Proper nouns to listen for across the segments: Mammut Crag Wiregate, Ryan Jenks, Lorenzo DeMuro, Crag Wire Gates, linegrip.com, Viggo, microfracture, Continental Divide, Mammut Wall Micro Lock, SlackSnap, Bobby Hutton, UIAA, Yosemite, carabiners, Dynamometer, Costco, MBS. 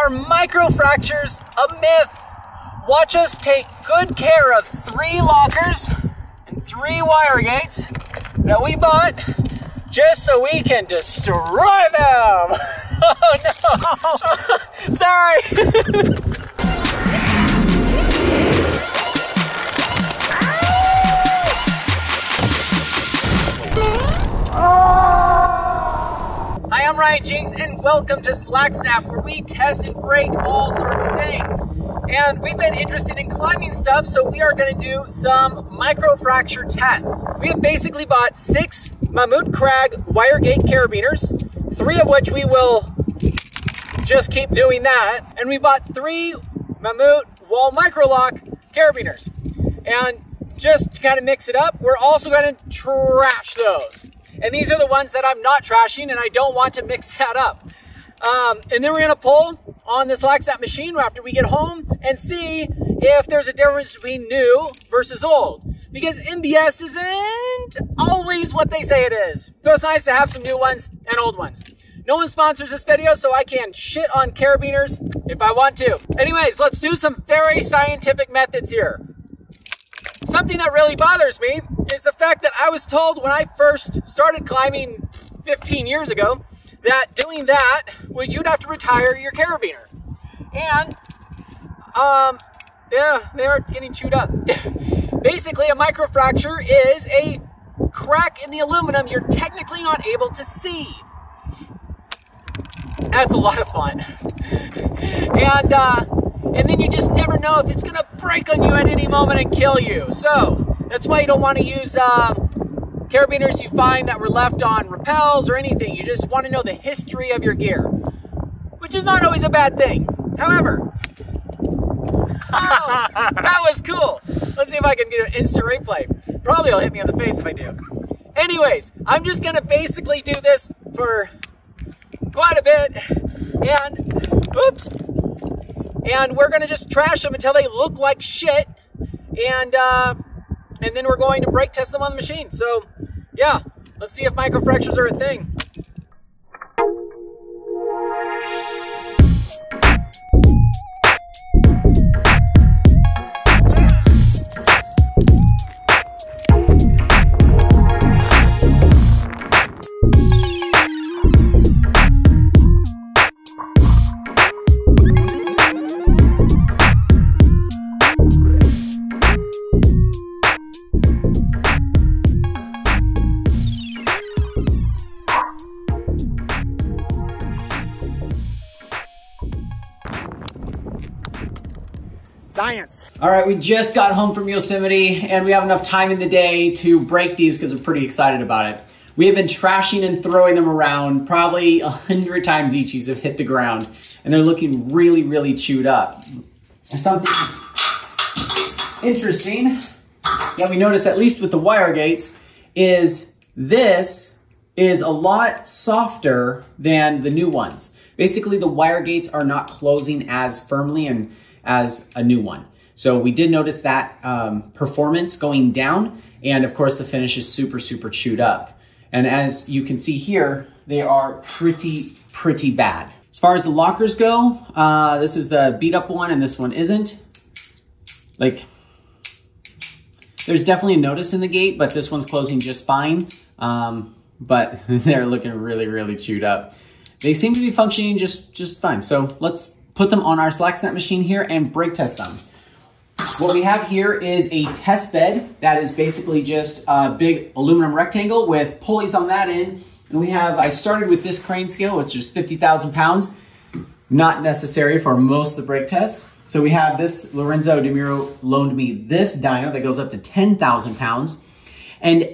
Are microfractures a myth? Watch us take good care of 3 lockers and 3 wire gates that we bought just so we can destroy them. Oh no! Sorry! Hi, I'm Ryan Jenks and welcome to SlackSnap, where we test and break all sorts of things. And we've been interested in climbing stuff, so we are going to do some microfracture tests. We have basically bought 6 Mammut Crag Wiregate carabiners, 3 of which we will just keep doing that. And we bought 3 Mammut Wall Micro Lock carabiners. And just to kind of mix it up, we're also going to trash those. And these are the ones that I'm not trashing, and I don't want to mix that up. And then we're going to pull on this SlackSnap machine after we get home and see if there's a difference between new versus old. Because MBS isn't always what they say it is. So it's nice to have some new ones and old ones. No one sponsors this video, so I can shit on carabiners if I want to. Anyways, let's do some very scientific methods here. Something that really bothers me is the fact that I was told when I first started climbing 15 years ago that doing that, well, you'd have to retire your carabiner. And, yeah, they're getting chewed up. Basically, a microfracture is a crack in the aluminum you're technically not able to see. That's a lot of fun. And then you just never know if it's gonna break on you at any moment and kill you. So, that's why you don't wanna use, carabiners you find that were left on rappels or anything. You just want to know the history of your gear, which is not always a bad thing. However, oh, that was cool. Let's see if I can get an instant replay. Probably will hit me on the face if I do. Anyways, I'm just going to basically do this for quite a bit and, oops, and we're going to just trash them until they look like shit and then we're going to brake test them on the machine. So yeah, let's see if microfractures are a thing. Science. All right, we just got home from Yosemite and we have enough time in the day to break these because we're pretty excited about it. We have been trashing and throwing them around probably 100 times each. These have hit the ground and they're looking really, really chewed up. Something interesting that we notice, at least with the wire gates, is this is a lot softer than the new ones. Basically, the wire gates are not closing as firmly and as a new one. So we did notice that performance going down, and of course the finish is super, super chewed up. And as you can see here, they are pretty, pretty bad. As far as the lockers go, this is the beat up one and this one isn't. Like, there's definitely a notice in the gate, but this one's closing just fine. But they're looking really, really chewed up. They seem to be functioning just fine. So let's put them on our SlackSnap machine here and brake test them. What we have here is a test bed that is basically just a big aluminum rectangle with pulleys on that end. And we have, I started with this crane scale, which is 50,000 pounds, not necessary for most of the brake tests. So we have this, Lorenzo DeMuro loaned me this dyno that goes up to 10,000 pounds. And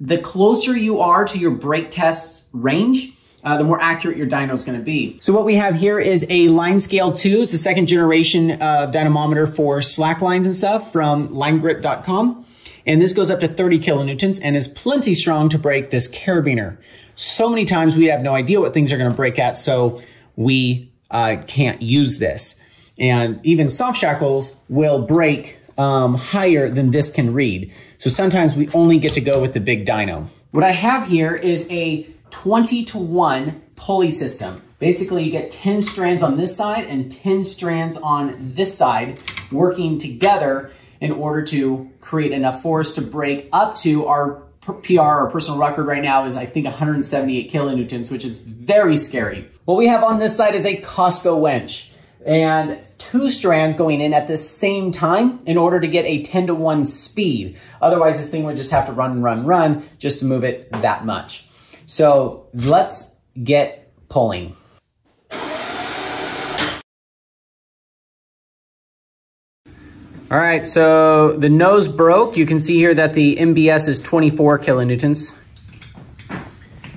the closer you are to your brake test range, the more accurate your dyno is going to be. So what we have here is a Line Scale 2. It's the second generation of dynamometer for slack lines and stuff from linegrip.com. And this goes up to 30 kilonewtons and is plenty strong to break this carabiner. So many times we have no idea what things are going to break at, so we can't use this. And even soft shackles will break higher than this can read. So sometimes we only get to go with the big dyno. What I have here is a 20-to-1 pulley system. Basically, you get 10 strands on this side and 10 strands on this side working together in order to create enough force to break up to our PR, our personal record right now is I think 178 kilonewtons, which is very scary. What we have on this side is a Costco winch and 2 strands going in at the same time in order to get a 10-to-1 speed. Otherwise, this thing would just have to run just to move it that much. So let's get pulling. All right, so the nose broke. You can see here that the MBS is 24 kilonewtons.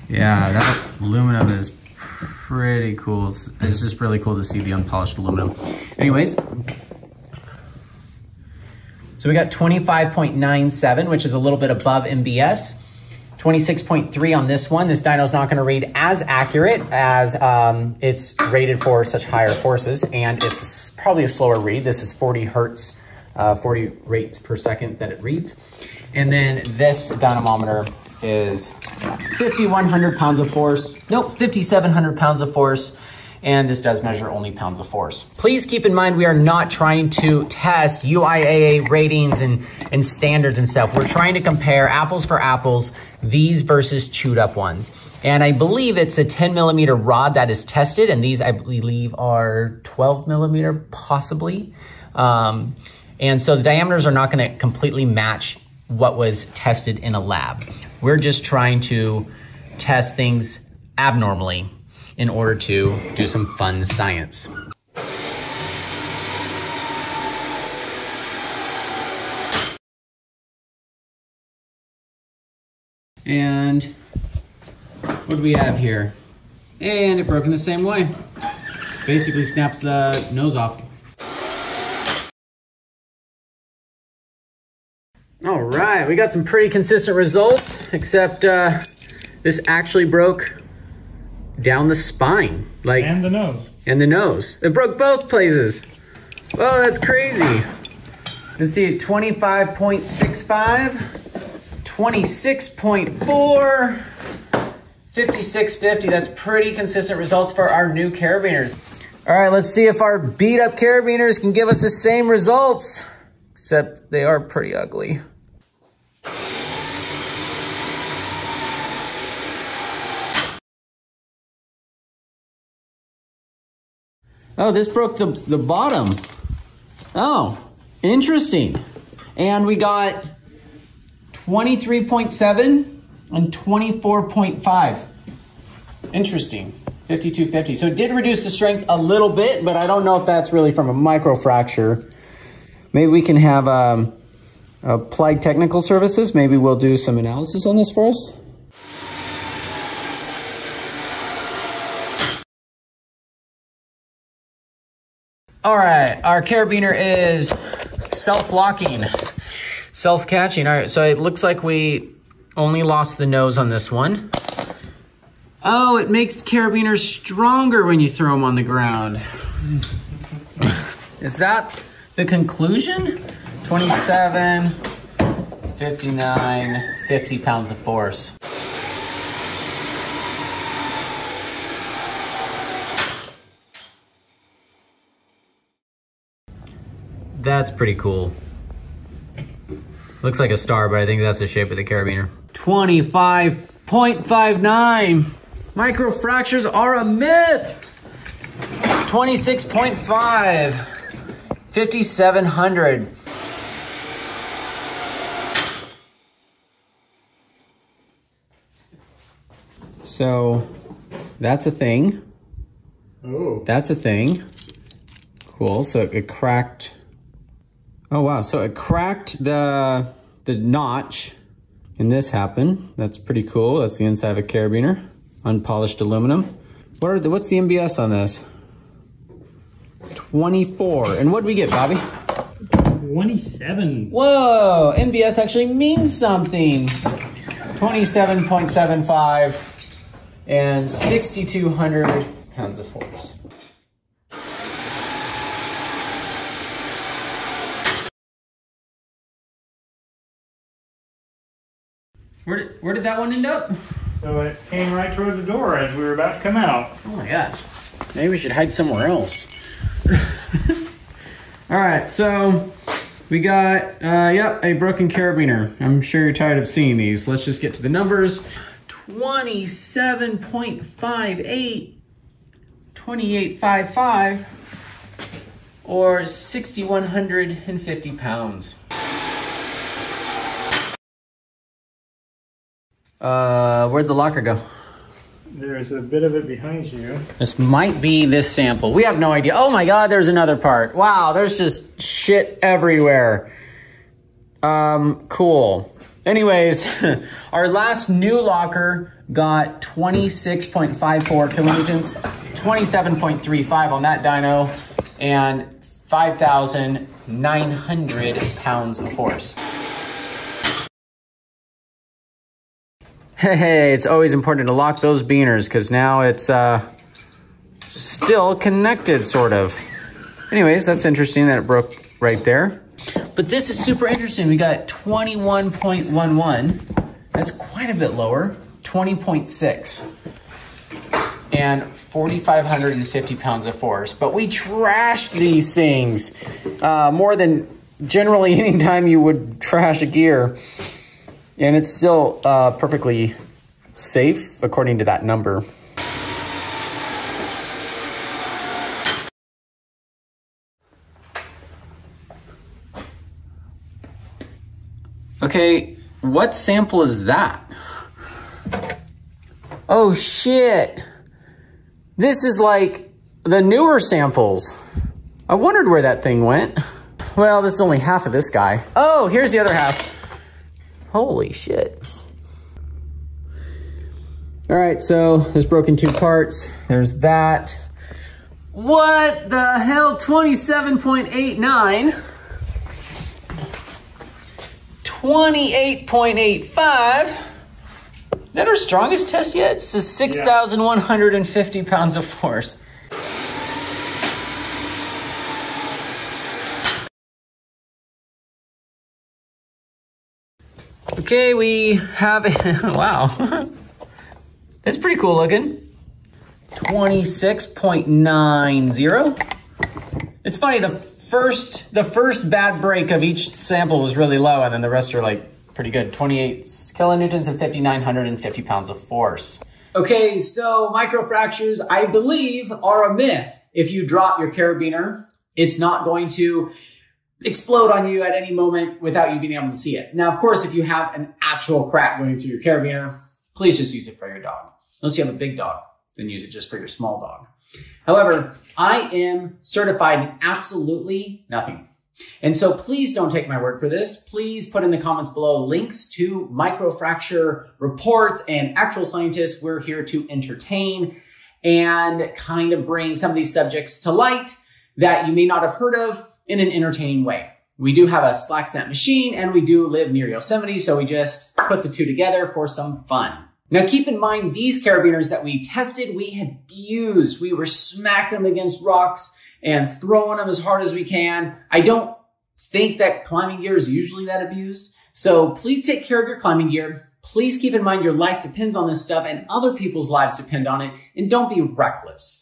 Yeah, that aluminum is pretty cool. It's just really cool to see the unpolished aluminum. Anyways, so we got 25.97, which is a little bit above MBS. 26.3 on this one. This dyno's not gonna read as accurate as it's rated for such higher forces, and it's probably a slower read. This is 40 hertz. 40 rates per second that it reads. And then this dynamometer is 5,100 pounds of force. Nope, 5,700 pounds of force. And this does measure only pounds of force. Please keep in mind, we are not trying to test UIAA ratings and standards and stuff. We're trying to compare apples for apples, these versus chewed up ones. And I believe it's a 10 millimeter rod that is tested. And these I believe are 12 millimeter possibly. And so the diameters are not going to completely match what was tested in a lab. We're just trying to test things abnormally in order to do some fun science. And what do we have here? And it broke in the same way. It basically snaps the nose off. All right, we got some pretty consistent results, except this actually broke down the spine. Like, and the nose. And the nose. It broke both places. Oh, that's crazy. Let's see, 25.65, 26.4, 56.50. That's pretty consistent results for our new carabiners. All right, let's see if our beat up carabiners can give us the same results, except they are pretty ugly. Oh, this broke the bottom. Oh, interesting. And we got 23.7 and 24.5. Interesting. 52.50. So it did reduce the strength a little bit, but I don't know if that's really from a microfracture. Maybe we can have Applied Technical Services. Maybe we'll do some analysis on this for us. All right, our carabiner is self-locking, self-catching. All right, so it looks like we only lost the nose on this one. Oh, it makes carabiners stronger when you throw them on the ground. Is that the conclusion? 27, 59, 50 pounds of force. That's pretty cool. Looks like a star, but I think that's the shape of the carabiner. 25.59. Microfractures are a myth. 26.5. 5,700. So that's a thing. Oh. That's a thing. Cool. So it cracked. Oh wow, so it cracked the notch, and this happened. That's pretty cool. That's the inside of a carabiner. Unpolished aluminum. What's the MBS on this? 24. And what did we get, Bobby? 27. Whoa, MBS actually means something. 27.75 and 6,200 pounds of force. Where did that one end up? So it came right toward the door as we were about to come out. Oh my gosh. Maybe we should hide somewhere else. All right, so we got, yep, a broken carabiner. I'm sure you're tired of seeing these. Let's just get to the numbers. 27.58, 28.55, or 6,150 pounds. Where'd the locker go? There's a bit of it behind you. This might be this sample. We have no idea. Oh my God, there's another part. Wow, there's just shit everywhere. Cool. Anyways, our last new locker got 26.54 kilonewtons, 27.35 on that dyno, and 5,900 pounds of force. Hey, it's always important to lock those beaners because now it's still connected, sort of. Anyways, that's interesting that it broke right there. But this is super interesting. We got 21.11. That's quite a bit lower. 20.6. And 4,550 pounds of force. But we trashed these things more than generally any time you would trash a gear. And it's still perfectly safe according to that number. Okay, what sample is that? Oh shit. This is like the newer samples. I wondered where that thing went. Well, this is only half of this guy. Oh, here's the other half. Holy shit. All right, so this broke in two parts. There's that. What the hell? 27.89, 28.85. Is that our strongest test yet? It's the 6,150 pounds of force. Okay, we have, wow, that's pretty cool looking. 26.90. It's funny, the first bad break of each sample was really low and then the rest are like pretty good. 28 kilonewtons and 5,950 pounds of force. Okay, so microfractures, I believe, are a myth. If you drop your carabiner, it's not going to explode on you at any moment without you being able to see it. Now, of course, if you have an actual crack going through your carabiner, please just use it for your dog. Unless you have a big dog, then use it just for your small dog. However, I am certified in absolutely nothing. And so please don't take my word for this. Please put in the comments below links to microfracture reports and actual scientists. We're here to entertain and kind of bring some of these subjects to light that you may not have heard of in an entertaining way. We do have a SlackSnap machine and we do live near Yosemite, so we just put the two together for some fun. Now keep in mind, these carabiners that we tested, we abused. We were smacking them against rocks and throwing them as hard as we can. I don't think that climbing gear is usually that abused. So please take care of your climbing gear. Please keep in mind your life depends on this stuff and other people's lives depend on it, and don't be reckless.